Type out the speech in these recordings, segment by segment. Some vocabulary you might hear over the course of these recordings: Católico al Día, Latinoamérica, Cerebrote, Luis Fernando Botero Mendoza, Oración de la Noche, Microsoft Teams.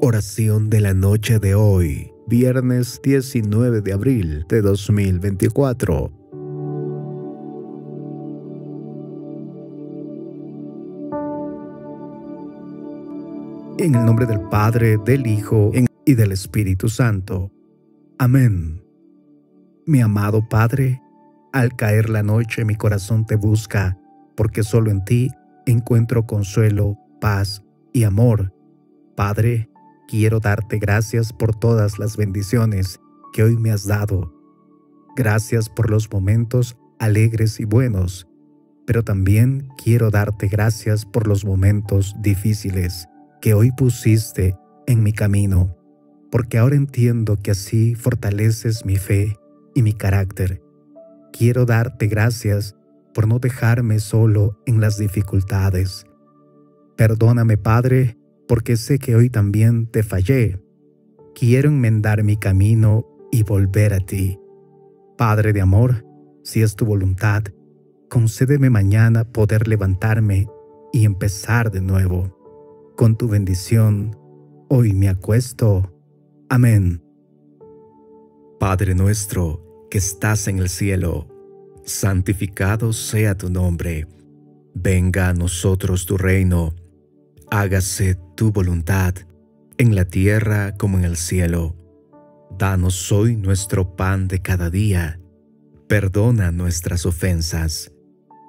Oración de la noche de hoy, viernes 19 de abril de 2024. En el nombre del Padre, del Hijo y del Espíritu Santo. Amén. Mi amado Padre, al caer la noche mi corazón te busca, porque solo en ti encuentro consuelo, paz y amor. Padre, quiero darte gracias por todas las bendiciones que hoy me has dado. Gracias por los momentos alegres y buenos, pero también quiero darte gracias por los momentos difíciles que hoy pusiste en mi camino, porque ahora entiendo que así fortaleces mi fe y mi carácter. Quiero darte gracias por no dejarme solo en las dificultades. Perdóname, Padre, porque sé que hoy también te fallé. Quiero enmendar mi camino y volver a ti. Padre de amor, si es tu voluntad, concédeme mañana poder levantarme y empezar de nuevo. Con tu bendición, hoy me acuesto. Amén. Padre nuestro, que estás en el cielo, santificado sea tu nombre. Venga a nosotros tu reino. Hágase tu voluntad, en la tierra como en el cielo. Danos hoy nuestro pan de cada día. Perdona nuestras ofensas,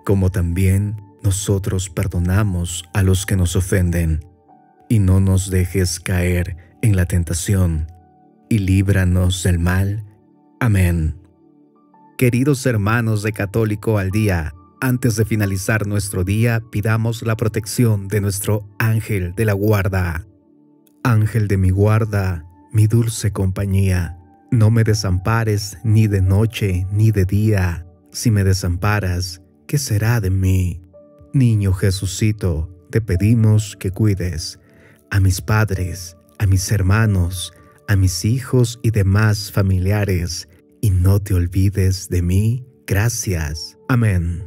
como también nosotros perdonamos a los que nos ofenden. Y no nos dejes caer en la tentación, y líbranos del mal. Amén. Queridos hermanos de Católico al Día, antes de finalizar nuestro día, pidamos la protección de nuestro ángel de la guarda. Ángel de mi guarda, mi dulce compañía, no me desampares ni de noche ni de día. Si me desamparas, ¿qué será de mí? Niño Jesucito, te pedimos que cuides a mis padres, a mis hermanos, a mis hijos y demás familiares, y no te olvides de mí. Gracias. Amén.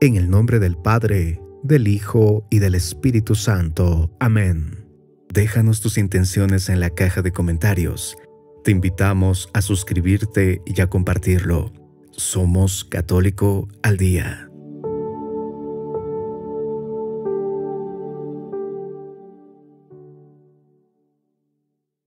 En el nombre del Padre, del Hijo y del Espíritu Santo. Amén. Déjanos tus intenciones en la caja de comentarios. Te invitamos a suscribirte y a compartirlo. Somos Católico al Día.